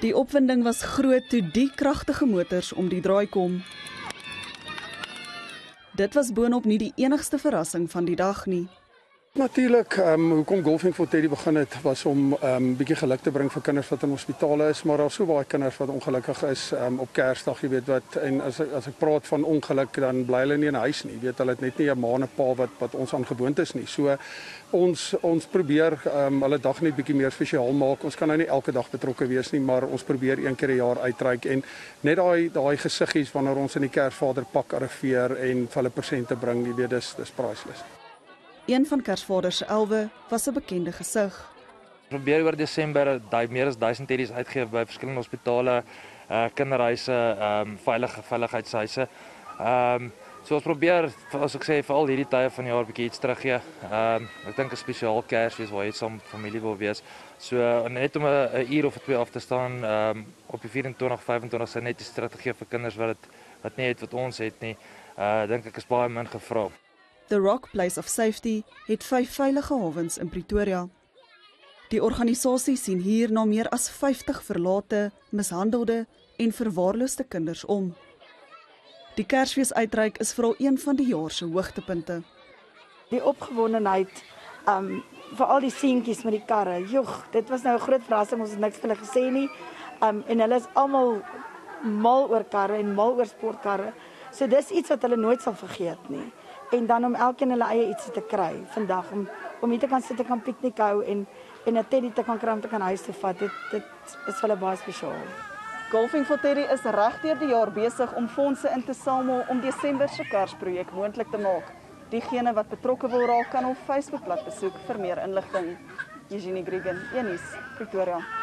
Die opwinding was groot toe die kragtige motors om die draai kom. Dit was boonop nie die enigste verrassing van die dag nie. Natuurlijk, hoekom Golfing for Teddy begin het, was om een beetje geluk te brengen voor kinders wat in hospitalen is, maar al so baie kinders wat ongelukkig is op Kersdag, je weet wat, en as ek praat van ongeluk, dan bly hulle nie in huis nie, weet, hulle het net nie 'n ma en 'n pa wat ons aangewoond is nie, so ons probeer hulle dag net bietjie meer spesiaal maak, ons kan nou nie elke dag betrokke wees nie, maar ons probeer een keer 'n jaar uitreik, en net daai gesiggies wanneer ons in die Kersvader pak arriveer en vir hulle persente bring, jy weet, dis priceless. Een van Kersvader se elwe was 'n bekende gesig. Ons probeer oor Desember meer as 1000 teddies uitgee by verskillende hospitale, kinderhuise, veiligheidshuise. So ons probeer, as ek sê, vir al hierdie tye van die jaar 'n bietjie iets teruggee. Ek dink 'n spesiaal Kersfees waar jy saam met familie wil wees. So net om 'n uur of 2 af te staan op die 24, 25 se net die strategie vir kinders wat nie het wat ons het nie. Dink ek is baie min gevra. The Rock Place of Safety het 5 veilige hawens in Pretoria. Die organisasie sien hier na meer as 50 verlate, mishandelde en verwaarloosde kinders om. Die Kersfees uitreik is veral een van die jaar se hoogtepunte. Die opgewondenheid vir al die seentjies met die karre. Joeg, dit was nou 'n groot verrassing, ons het niks vir hulle gesê nie. En hulle is almal mal oor karre en mal oor sportkarre. So dis iets wat hulle nooit sal vergeet nie. En dan om elkeen hulle eie ietsie te kry vandag om hier te kan sit, te kan piknik hou en 'n teddy te kan kry om te kan huis toe vat. Dit is vir hulle baie spesiaal. Golfing for Teddy is regdeur die jaar besig om fondse in te samel om Desember se Kersprojek moontlik te maak. Diegene wat betrokke wil raak kan ons Facebookblad besoek vir meer inligting. Eugenie Gregan, Eunice, Pretoria.